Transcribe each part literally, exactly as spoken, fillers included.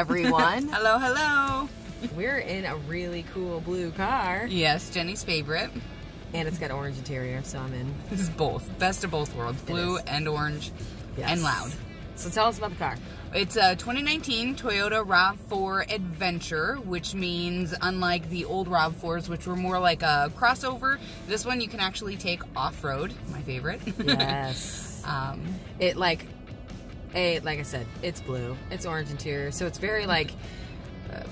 everyone. Hello, hello. We're in a really cool blue car. Yes, Jenny's favorite. And it's got orange interior, so I'm in. This is both. Best of both worlds. Blue and orange, yes. And loud. So tell us about the car. It's a twenty nineteen Toyota RAV four Adventure, which means unlike the old RAV fours, which were more like a crossover, this one you can actually take off-road, my favorite. Yes. um, it like, a, like I said, it's blue. It's orange interior, so it's very like...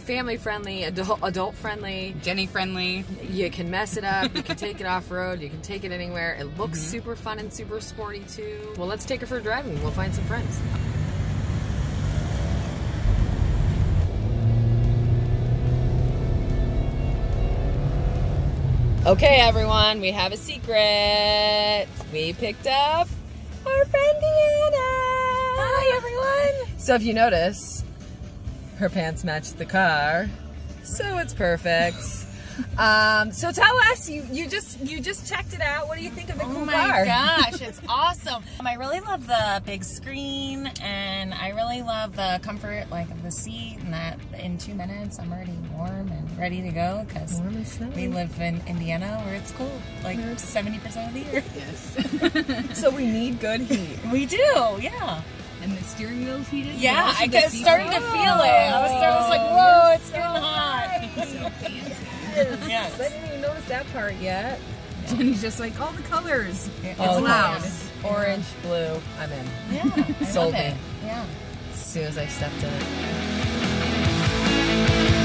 family friendly, adult adult friendly, Jenny friendly. You can mess it up, you can take it off road, you can take it anywhere. It looks mm-hmm. super fun and super sporty too. Well, let's take it for a drive and we'll find some friends. Okay, everyone, we have a secret. We picked up our friend Indiana. Hi, everyone. So if you notice, her pants match the car, so it's perfect. Um, so tell us, you, you just you just checked it out. What do you think of the cool car? Oh my gosh, it's awesome. I really love the big screen, and I really love the comfort, like, of the seat, and that in two minutes I'm already warm and ready to go, because we live in Indiana where it's cool, like seventy percent of the year. Yes. So we need good heat. We do, yeah. And the steering wheel's heated? Yeah, I was starting to feel it. I was, I was like, whoa, it's so hot. So fancy. Yes. I didn't even notice that part yet. Jenny's just like, all the colors. It's loud. Orange, blue, I'm in. Yeah, sold me. Yeah. As soon as I stepped in it.